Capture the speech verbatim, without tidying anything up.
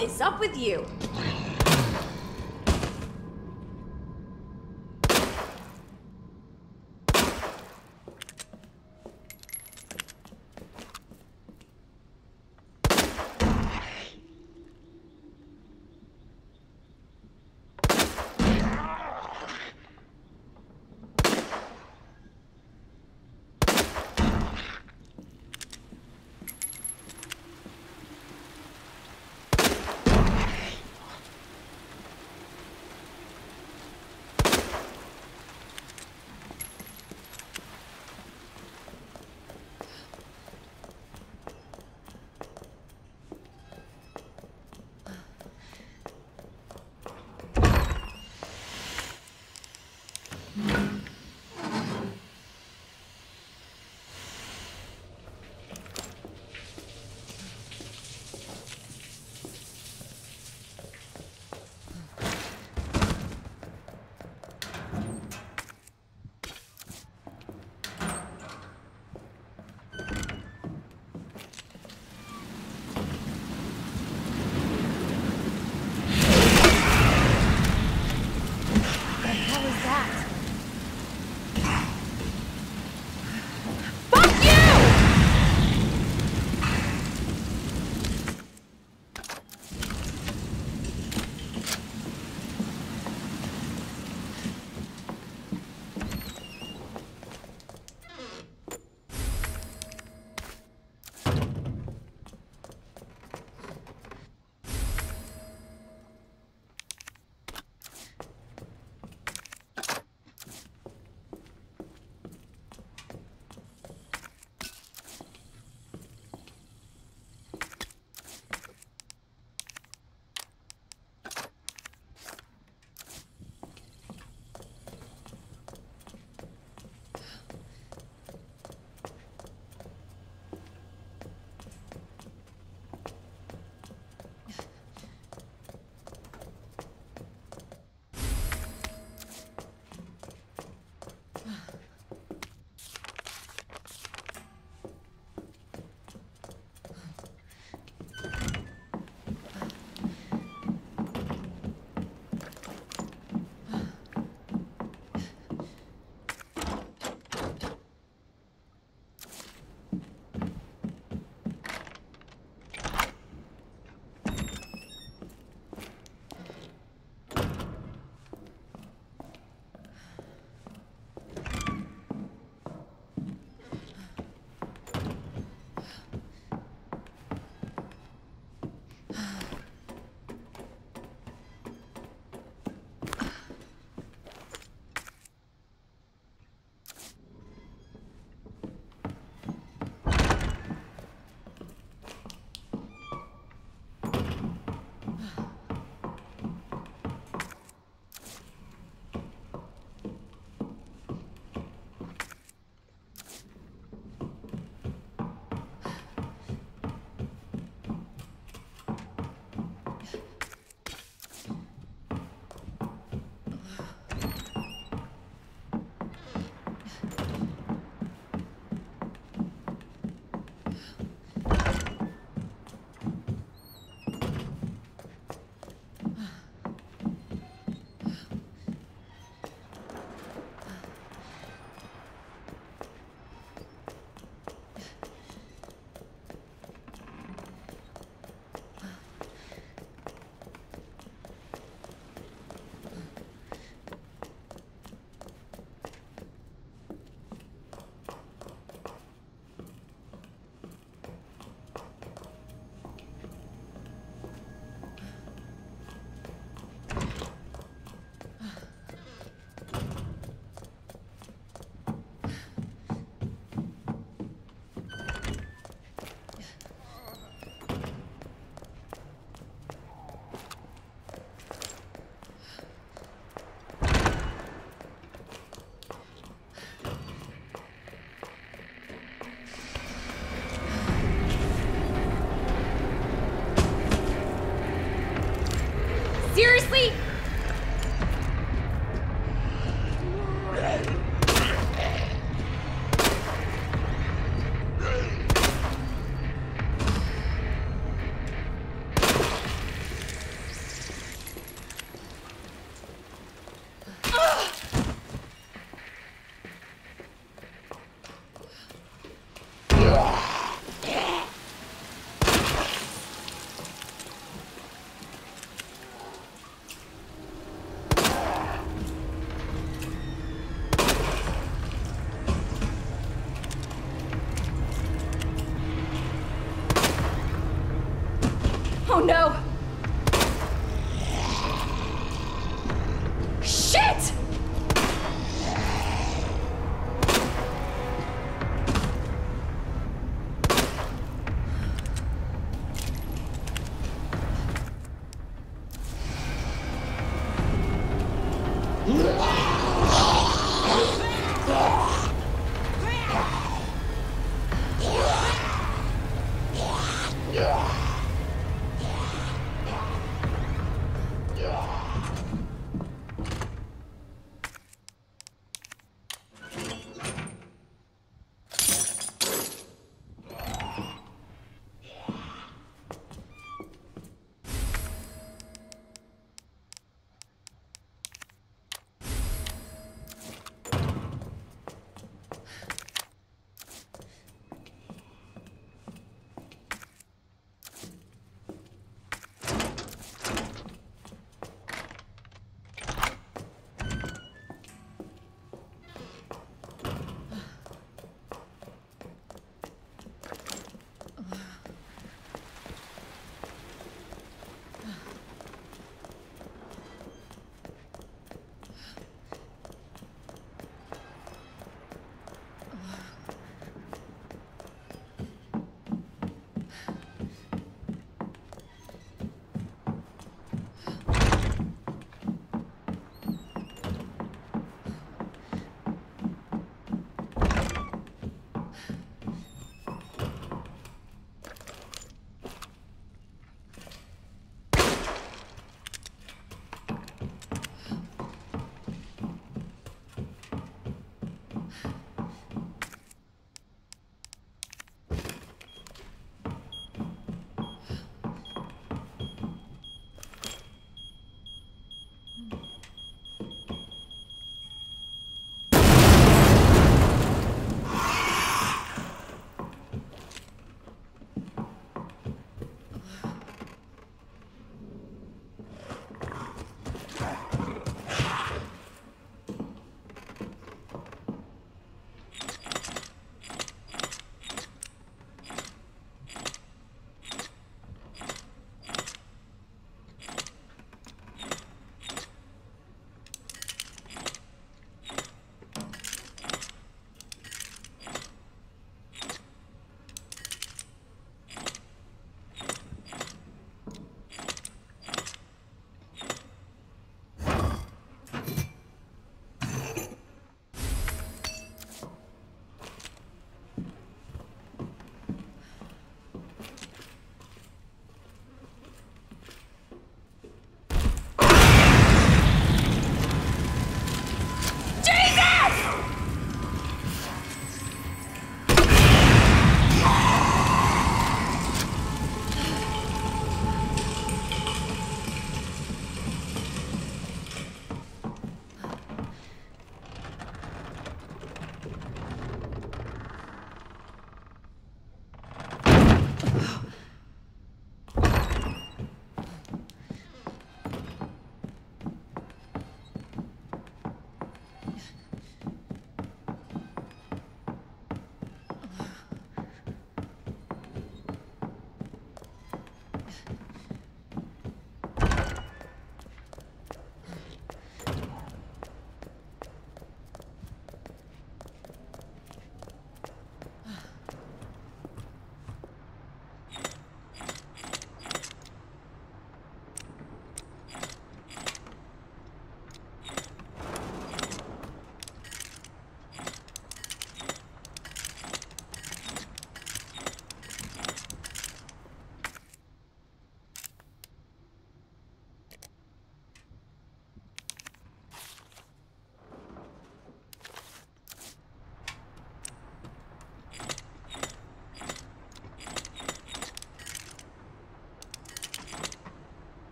is up with you? Oh no! Shit!